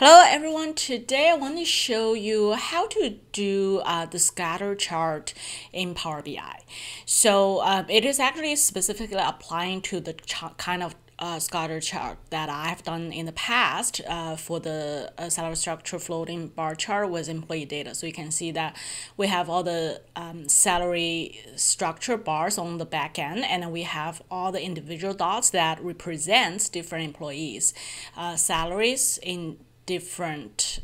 Hello everyone, today I want to show you how to do the scatter chart in Power BI. So it is actually specifically applying to the kind of scatter chart that I've done in the past for the salary structure floating bar chart with employee data. So you can see that we have all the salary structure bars on the back end, and then we have all the individual dots that represents different employees' salaries in different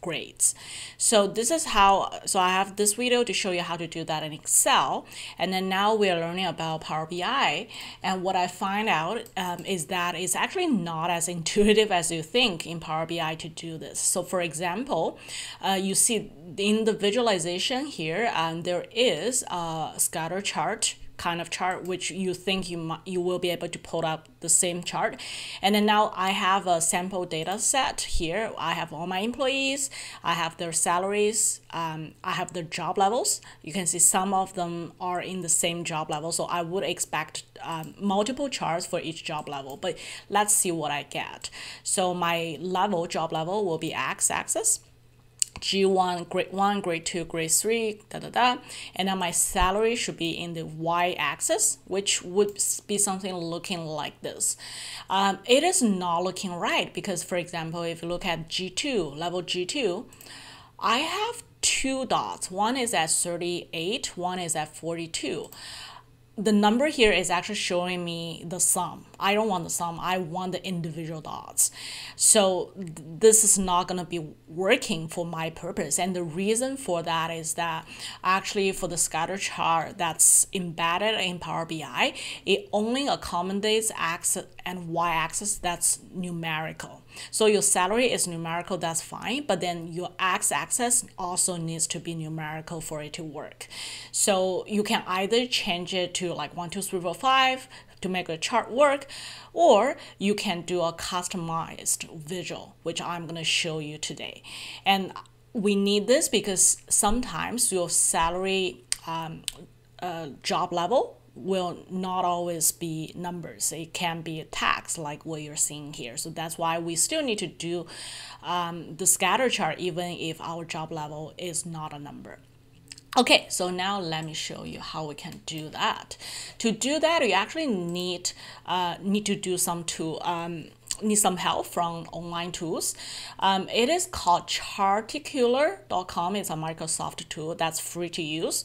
grades. So this is how, so I have this video to show you how to do that in Excel. And then now we are learning about Power BI. And what I find out is that it's actually not as intuitive as you think in Power BI to do this. So for example, you see in the visualization here, there is a scatter chart kind of chart, which you think you will be able to pull up the same chart. And then now I have a sample data set here. I have all my employees, I have their salaries, I have their job levels. You can see some of them are in the same job level, so I would expect multiple charts for each job level, but let's see what I get. So my level, job level, will be x-axis. G1, grade 1, grade 2, grade 3, da da da. And then my salary should be in the y-axis, which would be something looking like this. It is not looking right because, for example, if you look at G2, level G2, I have two dots. One is at 38, one is at 42. The number here is actually showing me the sum. I don't want the sum, I want the individual dots. So this is not gonna be working for my purpose. And the reason for that is that actually for the scatter chart that's embedded in Power BI, it only accommodates X and Y axis that's numerical. So your salary is numerical, that's fine, but then your X axis also needs to be numerical for it to work. So you can either change it to like 1, 2, 3, 4, 5 to make a chart work, or you can do a customized visual, which I'm going to show you today. And we need this because sometimes your salary job level will not always be numbers. It can be a text like what you're seeing here. So that's why we still need to do the scatter chart even if our job level is not a number. Okay, so now let me show you how we can do that. To do that, you actually need some help from online tools. It is called charticular.com. It's a Microsoft tool that's free to use.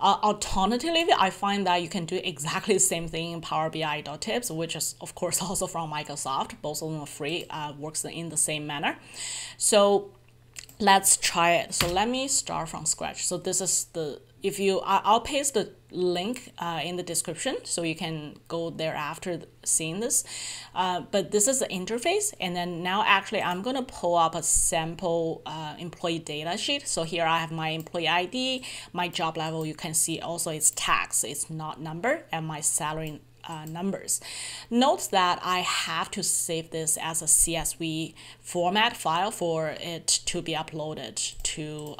Alternatively, I find that you can do exactly the same thing in Power BI .tips, which is of course also from Microsoft. Both of them are free, works in the same manner. So let's try it. So let me start from scratch. So this is the, I'll paste the link in the description so you can go there after seeing this. But this is the interface. And then now actually I'm going to pull up a sample employee data sheet. So here I have my employee ID, my job level, you can see also it's tax, it's not number, and my salary numbers. Note that I have to save this as a CSV format file for it to be uploaded to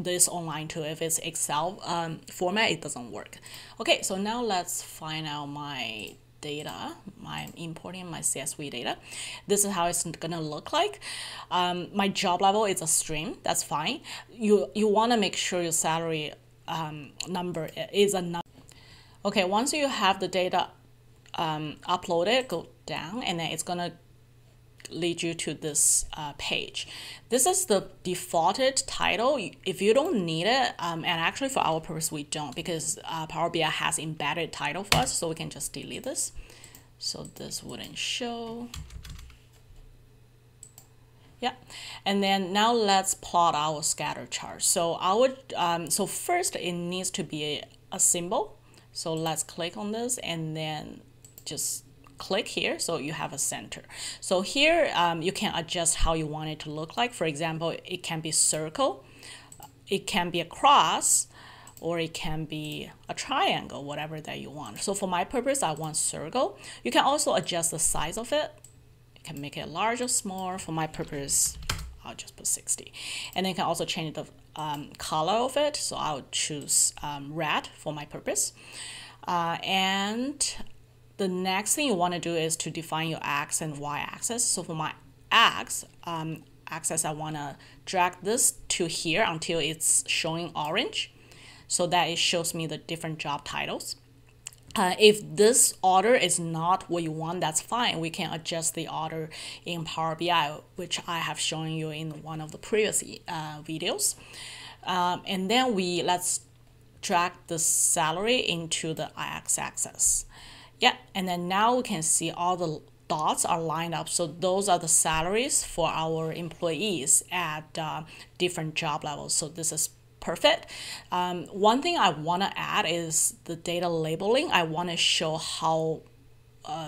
this online tool. If it's Excel format, it doesn't work. Okay, so now let's find out my data. I'm importing my CSV data. This is how it's gonna look like. My job level is a string, that's fine. You wanna make sure your salary number is a number. Okay, once you have the data uploaded, go down, and then it's gonna lead you to this page. This is the defaulted title. If you don't need it, and actually for our purpose we don't, because Power BI has embedded title for us, so we can just delete this. So this wouldn't show. Yeah, and then now let's plot our scatter chart. So I would, so first it needs to be a symbol. So let's click on this and then just click here so you have a center. So here you can adjust how you want it to look like. For example, it can be circle, it can be a cross, or it can be a triangle, whatever that you want. So for my purpose, I want circle. You can also adjust the size of it. You can make it large or small. For my purpose, I'll just put 60. And then you can also change the color of it, so I'll choose red for my purpose. And the next thing you want to do is to define your X and Y axis. So for my X axis, I want to drag this to here until it's showing orange, so that it shows me the different job titles. If this order is not what you want, that's fine. We can adjust the order in Power BI, which I have shown you in one of the previous videos. And then let's drag the salary into the x-axis. Yeah, and then now we can see all the dots are lined up. So those are the salaries for our employees at different job levels. So this is perfect. One thing I want to add is the data labeling. I want to show how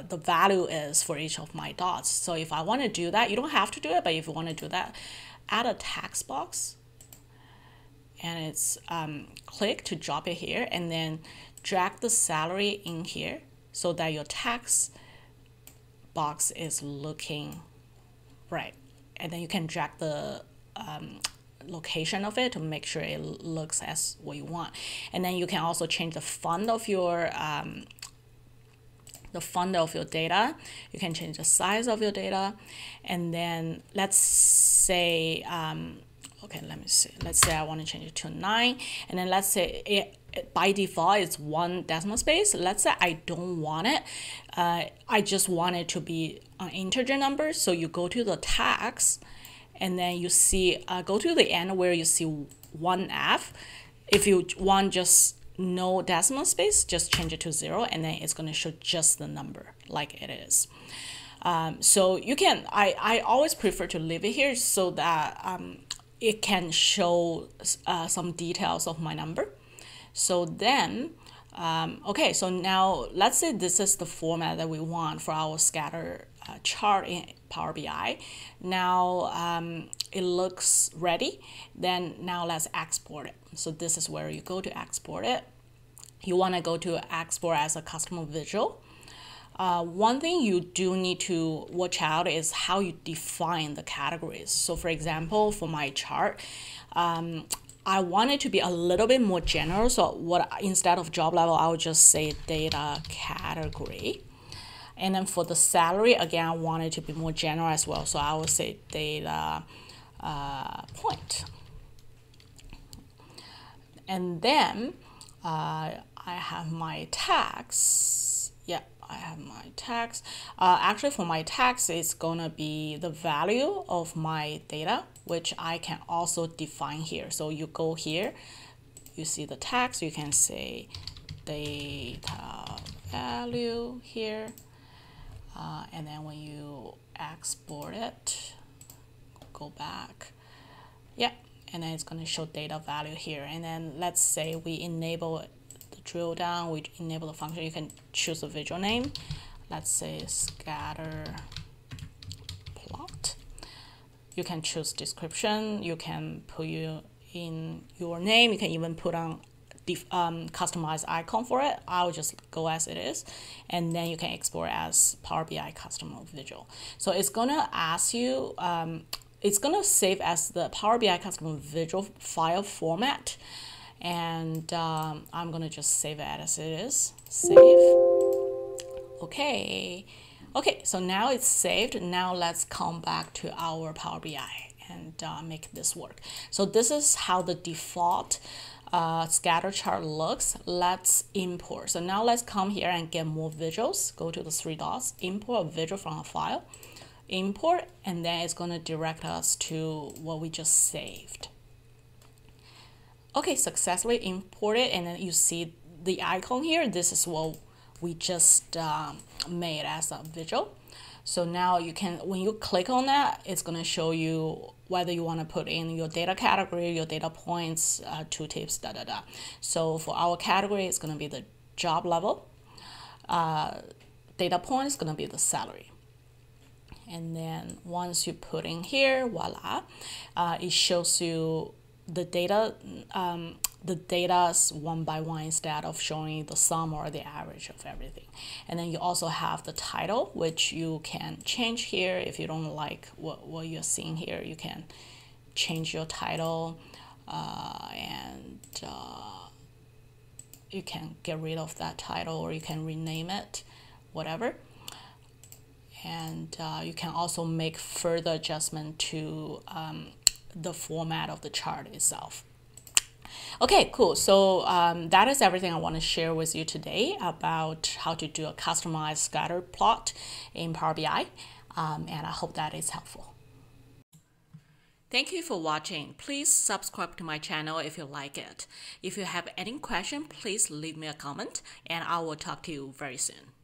the value is for each of my dots. So if I want to do that, you don't have to do it, but if you want to do that, add a text box, and it's click to drop it here, and then drag the salary in here so that your text box is looking right. And then you can drag the location of it to make sure it looks as what you want. And then you can also change the font of your data. You can change the size of your data. And then let's say let's say I want to change it to 9, and then let's say it by default it's 1 decimal space. Let's say I don't want it, I just want it to be an integer number. So you go to the tags, and then you see, go to the end where you see 1F. If you want just no decimal space, just change it to 0, and then it's gonna show just the number like it is. So you can, I always prefer to leave it here so that it can show some details of my number. So then, okay, so now let's say this is the format that we want for our scatter chart in Power BI. Now it looks ready. Then now let's export it. So this is where you go to export it. You want to go to export as a custom visual. One thing you do need to watch out is how you define the categories. So for example, for my chart, I want it to be a little bit more general. So instead of job level, I would just say data category. And then for the salary, again, I want it to be more general as well. So I would say data point. And then I have my tax. Yeah, I have my tax. Actually, for my tax, it's going to be the value of my data, which I can also define here. So you go here, you see the tax, you can say data value here. And then when you export it, go back. Yeah, and then it's going to show data value here. And then let's say we enable the drill down, we enable the function. You can choose a visual name. Let's say scatter plot. You can choose description. You can put in your name. You can even put on customized icon for it. I'll just go as it is, and then you can export as Power BI custom visual. So it's gonna ask you, it's gonna save as the Power BI custom visual file format, and I'm gonna just save it as it is. Save. Okay. Okay. So now it's saved. Now let's come back to our Power BI and make this work. So this is how the default scatter chart looks. Let's import. So now let's come here and get more visuals. Go to the 3 dots, import a visual from a file, import, and then it's going to direct us to what we just saved. Okay, successfully imported, and then you see the icon here. This is what we just made as a visual. So now you can, when you click on that, it's going to show you whether you want to put in your data category, your data points, 2 tips, da da da. So for our category, it's going to be the job level. Data point is going to be the salary. And then once you put in here, voila, it shows you the data, the data's one by one instead of showing the sum or the average of everything. And then you also have the title, which you can change here. If you don't like what you're seeing here, you can change your title, and you can get rid of that title, or you can rename it, whatever. and you can also make further adjustment to the format of the chart itself. Okay, cool. So that is everything I want to share with you today about how to do a customized scatter plot in Power BI, and I hope that is helpful. Thank you for watching. Please subscribe to my channel if you like it. If you have any question, please leave me a comment, and I will talk to you very soon.